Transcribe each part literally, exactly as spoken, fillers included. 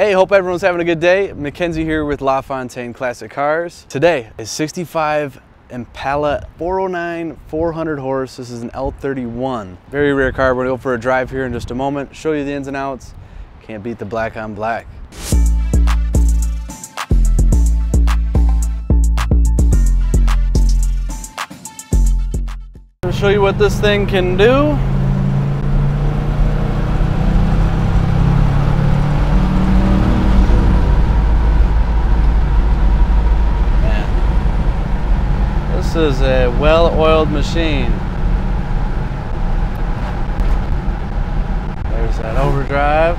Hey, hope everyone's having a good day. Mackenzie here with LaFontaine Classic Cars. Today is sixty-five Impala four oh nine, four hundred horse. This is an L thirty-one. Very rare car. We're gonna go for a drive here in just a moment, show you the ins and outs. Can't beat the black on black. I'll show you what this thing can do. This is a well-oiled machine. There's that overdrive.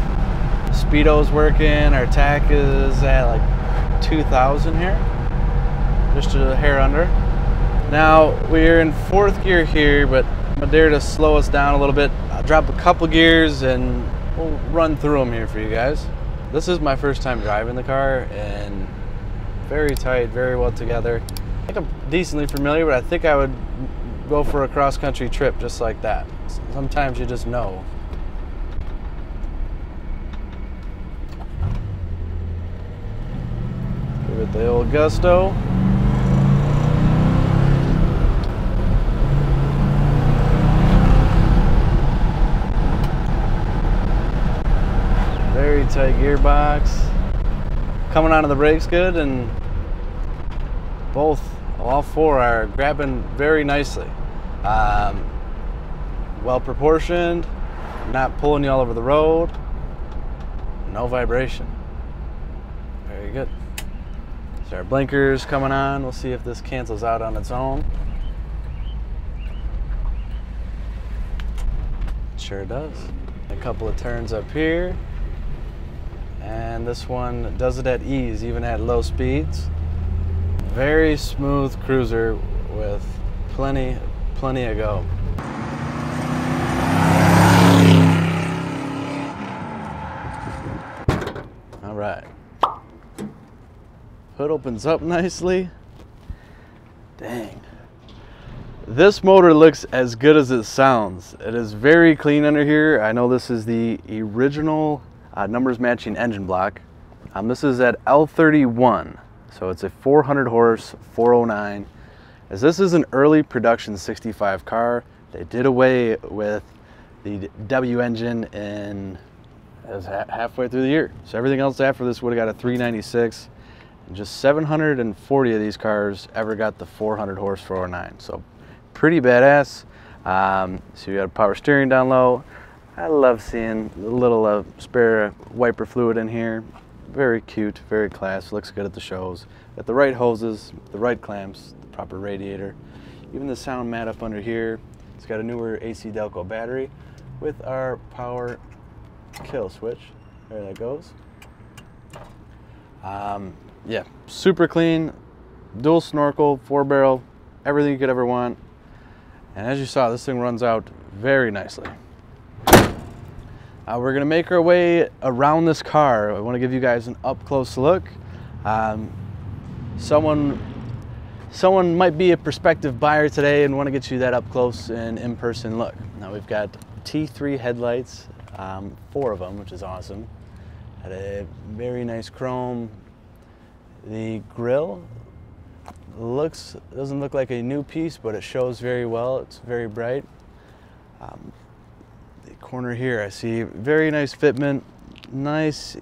Speedo's working. Our tack is at like two thousand here. Just a hair under. Now, we're in fourth gear here, but I'm there to slow us down a little bit. I'll drop a couple gears and we'll run through them here for you guys. This is my first time driving the car, and very tight, very well together. I think I'm decently familiar, but I think I would go for a cross-country trip just like that. Sometimes you just know. Give it the old gusto. Very tight gearbox. Coming onto the brakes good, and both, all four are grabbing very nicely. Um, well proportioned, not pulling you all over the road, no vibration. Very good. So our blinkers coming on. We'll see if this cancels out on its own. Sure does. A couple of turns up here. And this one does it at ease, even at low speeds. Very smooth cruiser with plenty, plenty of go. All right. Hood opens up nicely. Dang. This motor looks as good as it sounds. It is very clean under here. I know this is the original uh, numbers matching engine block. Um, this is at L thirty-one. So it's a four hundred horse, four oh nine. As this is an early production sixty-five car, they did away with the W engine in as ha halfway through the year. So everything else after this would have got a three ninety-six. And just seven hundred forty of these cars ever got the four hundred horse four oh nine. So pretty badass. Um, so you got power steering down low. I love seeing a little uh, spare wiper fluid in here. Very cute, very class, looks good at the shows. Got the right hoses, the right clamps, the proper radiator. Even the sound mat up under here. It's got a newer A C Delco battery with our power kill switch. There that goes. Um, yeah, super clean, dual snorkel, four barrel, everything you could ever want. And as you saw, this thing runs out very nicely. Uh, we're gonna make our way around this car. I want to give you guys an up-close look. Um, someone, someone might be a prospective buyer today and want to get you that up-close and in-person look. Now we've got T three headlights, um, four of them, which is awesome. Got a very nice chrome. The grille looks doesn't look like a new piece, but it shows very well. It's very bright. Um, Corner here, I see very nice fitment, nice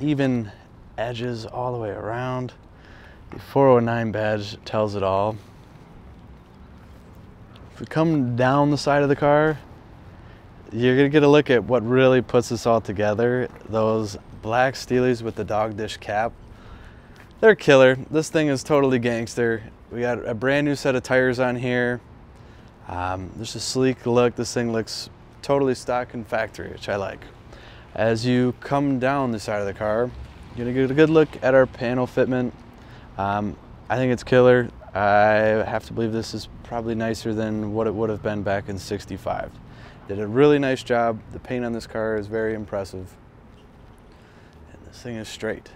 even edges all the way around. The four oh nine badge tells it all. If we come down the side of the car, you're gonna get a look at what really puts this all together. Those black steelies with the dog dish cap, they're killer. This thing is totally gangster. We got a brand new set of tires on here. Um, there's a sleek look. This thing looks totally stock and factory, which I like. As you come down the side of the car, you're gonna get a good look at our panel fitment. Um, I think it's killer. I have to believe this is probably nicer than what it would have been back in sixty-five. Did a really nice job. The paint on this car is very impressive. And this thing is straight.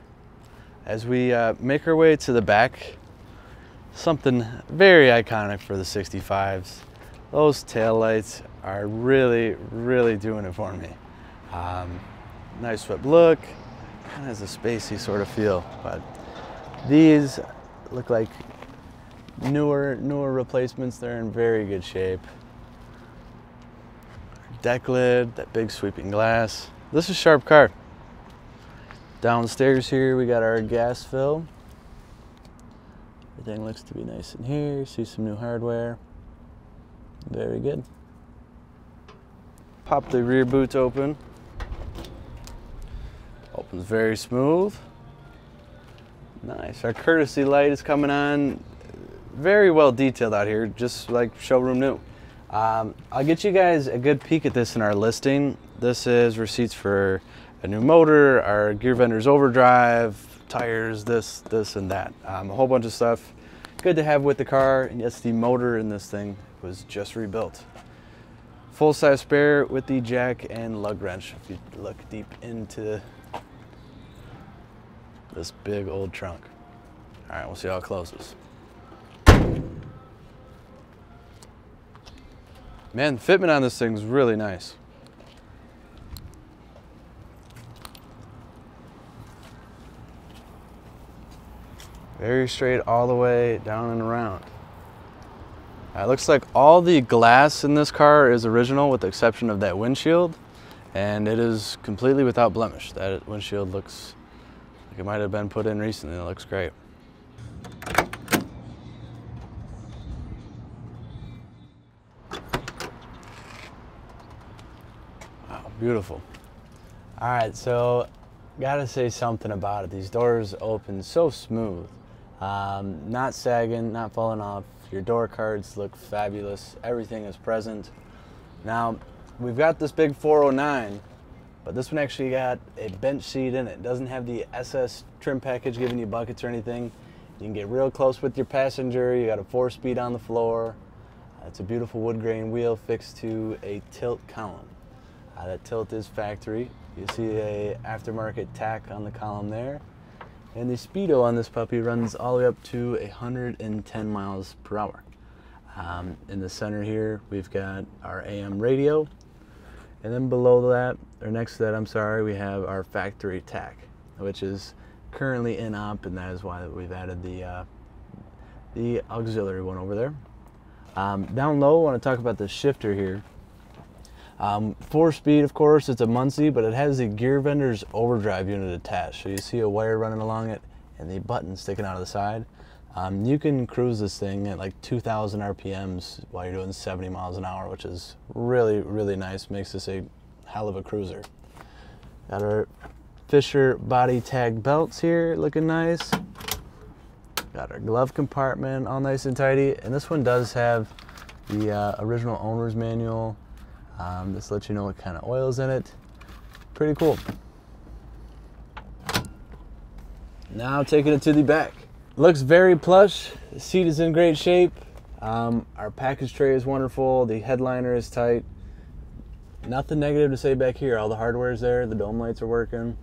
As we uh, make our way to the back, something very iconic for the sixty-fives. Those taillights are really, really doing it for me. Um, nice whip look, Kind of has a spacey sort of feel, but these look like newer, newer replacements. They're in very good shape. Deck lid, that big sweeping glass. This is a sharp car. Downstairs here, we got our gas fill. Everything looks to be nice in here. See some new hardware. Very good. Pop the rear boot open. Opens very smooth. Nice. Our courtesy light is coming on. Very well detailed out here, just like showroom new. Um, I'll get you guys a good peek at this in our listing. This is receipts for a new motor, our gear vendor's overdrive, tires, this, this, and that. Um, a whole bunch of stuff good to have with the car. And yes, the motor in this thing was just rebuilt. Full-size spare with the jack and lug wrench. If you look deep into this big old trunk. All right, we'll see how it closes. Man, fitment on this thing's really nice. Very straight all the way down and around. It uh, looks like all the glass in this car is original with the exception of that windshield, and it is completely without blemish. That windshield looks like it might have been put in recently. It looks great. Beautiful. All right, so gotta say something about it. These doors open so smooth, um, not sagging, not falling off. Your door cards look fabulous. Everything is present. Now, we've got this big four oh nine, but this one actually got a bench seat in it. It doesn't have the S S trim package giving you buckets or anything. You can get real close with your passenger. You got a four speed on the floor. It's a beautiful wood grain wheel fixed to a tilt column. Uh, that tilt is factory. You see a aftermarket tack on the column there. And the speedo on this puppy runs all the way up to one hundred ten miles per hour. Um, in the center here, we've got our A M radio. And then below that, or next to that, I'm sorry, we have our factory tack, which is currently in op, and that is why we've added the, uh, the auxiliary one over there. Um, down low, I want to talk about the shifter here. Um, four speed, of course, it's a Muncie, but it has the gear vendor's overdrive unit attached. So you see a wire running along it and the button sticking out of the side. Um, you can cruise this thing at like two thousand R P Ms while you're doing seventy miles an hour, which is really, really nice. Makes this a hell of a cruiser. Got our Fisher body tag belts here looking nice. Got our glove compartment all nice and tidy. And this one does have the uh, original owner's manual. Um, just to let you know what kind of oil's in it. Pretty cool. Now taking it to the back. Looks very plush. The seat is in great shape. Um, our package tray is wonderful. The headliner is tight. Nothing negative to say back here. All the hardware's there. The dome lights are working.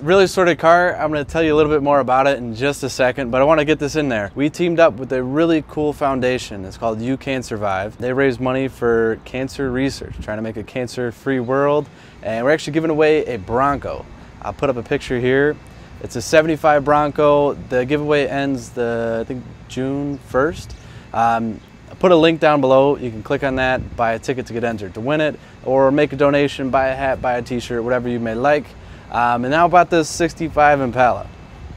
Really sort of car. I'm going to tell you a little bit more about it in just a second, but I want to get this in there. We teamed up with a really cool foundation. It's called You Can Survive. They raise money for cancer research, trying to make a cancer-free world, and we're actually giving away a Bronco. I'll put up a picture here. It's a seventy-five Bronco. The giveaway ends the, I think, June first. Um, I'll put a link down below. You can click on that, buy a ticket to get entered to win it, or make a donation, buy a hat, buy a t-shirt, whatever you may like. Um, and now about this sixty-five Impala.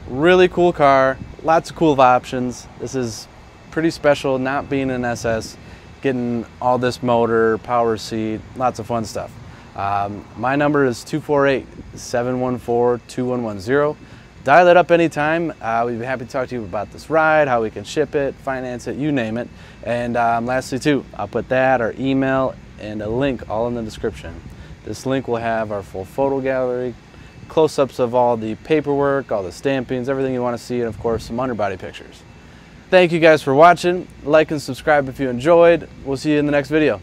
Really cool car, lots of cool options. This is pretty special, not being an S S, getting all this motor, power seat, lots of fun stuff. Um, my number is two four eight, seven one four, two one one zero. Dial it up anytime. Uh, we'd be happy to talk to you about this ride, how we can ship it, finance it, you name it. And um, lastly too, I'll put that, our email, and a link all in the description. This link will have our full photo gallery, close-ups of all the paperwork, all the stampings, everything you want to see, and of course some underbody pictures. Thank you guys for watching. Like and subscribe if you enjoyed. We'll see you in the next video.